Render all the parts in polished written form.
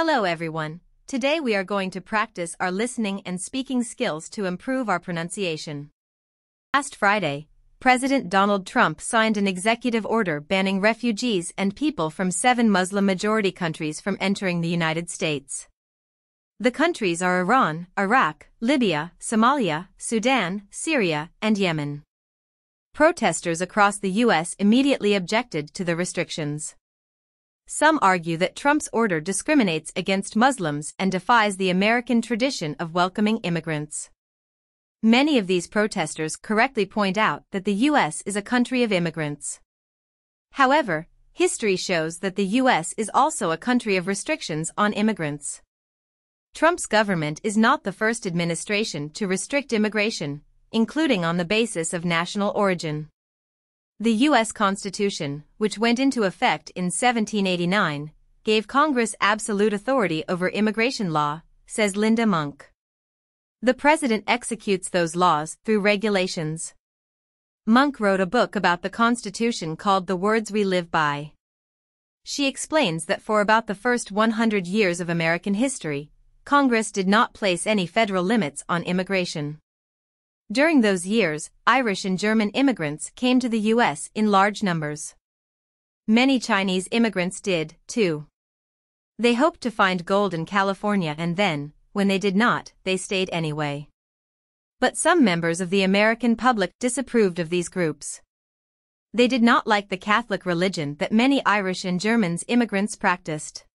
Hello everyone. Today we are going to practice our listening and speaking skills to improve our pronunciation. Last Friday, President Donald Trump signed an executive order banning refugees and people from 7 Muslim-majority countries from entering the United States. The countries are Iran, Iraq, Libya, Somalia, Sudan, Syria, and Yemen. Protesters across the U.S. immediately objected to the restrictions. Some argue that Trump's order discriminates against Muslims and defies the American tradition of welcoming immigrants. Many of these protesters correctly point out that the U.S. is a country of immigrants. However, history shows that the U.S. is also a country of restrictions on immigrants. Trump's government is not the first administration to restrict immigration, including on the basis of national origin. The U.S. Constitution, which went into effect in 1789, gave Congress absolute authority over immigration law, says Linda Monk. The president executes those laws through regulations. Monk wrote a book about the Constitution called The Words We Live By. She explains that for about the first 100 years of American history, Congress did not place any federal limits on immigration. During those years, Irish and German immigrants came to the U.S. in large numbers. Many Chinese immigrants did, too. They hoped to find gold in California and then, when they did not, they stayed anyway. But some members of the American public disapproved of these groups. They did not like the Catholic religion that many Irish and German immigrants practiced.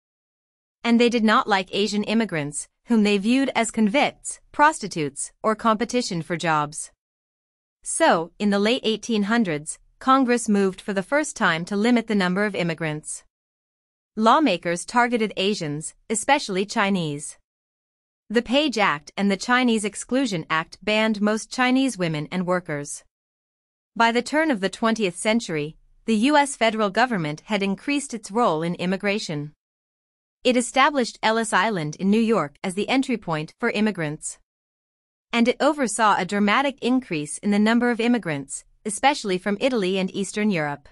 And they did not like Asian immigrants, whom they viewed as convicts, prostitutes, or competition for jobs. So, in the late 1800s, Congress moved for the first time to limit the number of immigrants. Lawmakers targeted Asians, especially Chinese. The Page Act and the Chinese Exclusion Act banned most Chinese women and workers. By the turn of the 20th century, the U.S. federal government had increased its role in immigration. It established Ellis Island in New York as the entry point for immigrants. And it oversaw a dramatic increase in the number of immigrants, especially from Italy and Eastern Europe.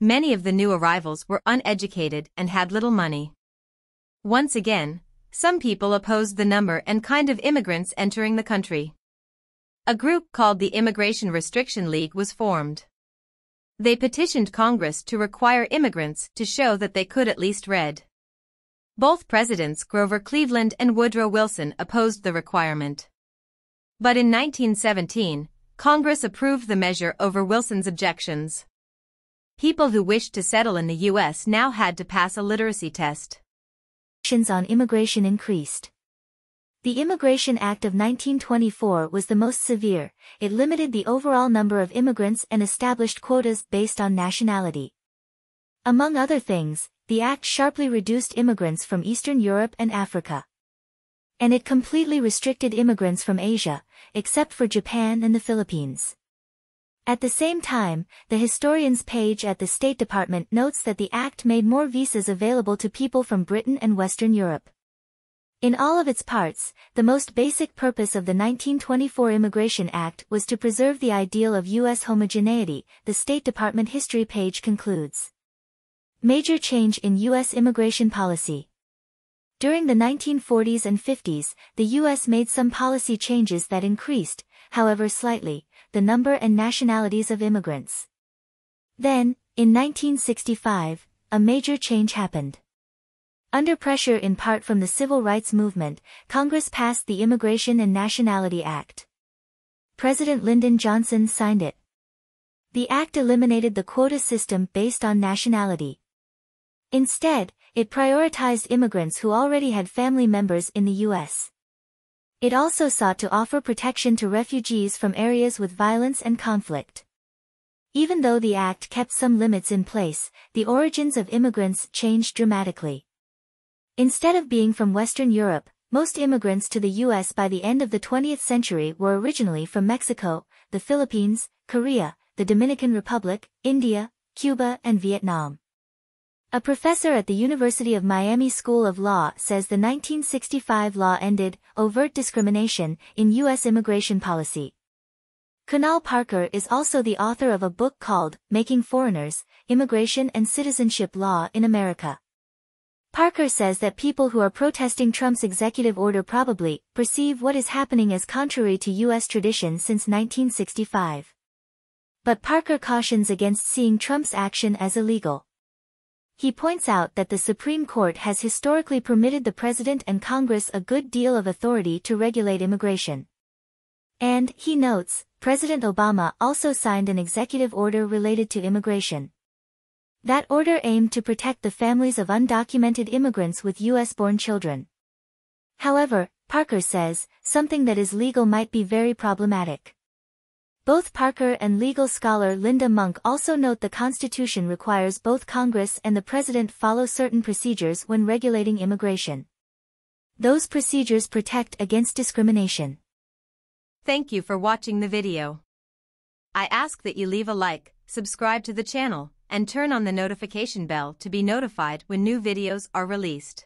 Many of the new arrivals were uneducated and had little money. Once again, some people opposed the number and kind of immigrants entering the country. A group called the Immigration Restriction League was formed. They petitioned Congress to require immigrants to show that they could at least read. Both Presidents Grover Cleveland and Woodrow Wilson opposed the requirement. But in 1917, Congress approved the measure over Wilson's objections. People who wished to settle in the U.S. now had to pass a literacy test. Restrictions on immigration increased. The Immigration Act of 1924 was the most severe. It limited the overall number of immigrants and established quotas based on nationality. Among other things, the act sharply reduced immigrants from Eastern Europe and Africa. And it completely restricted immigrants from Asia, except for Japan and the Philippines. At the same time, the historian's page at the State Department notes that the act made more visas available to people from Britain and Western Europe. In all of its parts, the most basic purpose of the 1924 Immigration Act was to preserve the ideal of U.S. homogeneity, the State Department history page concludes. Major change in U.S. immigration policy. During the 1940s and 50s, the U.S. made some policy changes that increased, however slightly, the number and nationalities of immigrants. Then, in 1965, a major change happened. Under pressure in part from the Civil Rights Movement, Congress passed the Immigration and Nationality Act. President Lyndon Johnson signed it. The act eliminated the quota system based on nationality. Instead, it prioritized immigrants who already had family members in the U.S. It also sought to offer protection to refugees from areas with violence and conflict. Even though the act kept some limits in place, the origins of immigrants changed dramatically. Instead of being from Western Europe, most immigrants to the U.S. by the end of the 20th century were originally from Mexico, the Philippines, Korea, the Dominican Republic, India, Cuba, and Vietnam. A professor at the University of Miami School of Law says the 1965 law ended overt discrimination in U.S. immigration policy. Kunal Parker is also the author of a book called Making Foreigners: Immigration and Citizenship Law in America. Parker says that people who are protesting Trump's executive order probably perceive what is happening as contrary to U.S. tradition since 1965. But Parker cautions against seeing Trump's action as illegal. He points out that the Supreme Court has historically permitted the President and Congress a good deal of authority to regulate immigration. And, he notes, President Obama also signed an executive order related to immigration. That order aimed to protect the families of undocumented immigrants with U.S.-born children. However, Parker says, something that is legal might be very problematic. Both Parker and legal scholar Linda Monk also note the Constitution requires both Congress and the President follow certain procedures when regulating immigration. Those procedures protect against discrimination. Thank you for watching the video. I ask that you leave a like, subscribe to the channel, and turn on the notification bell to be notified when new videos are released.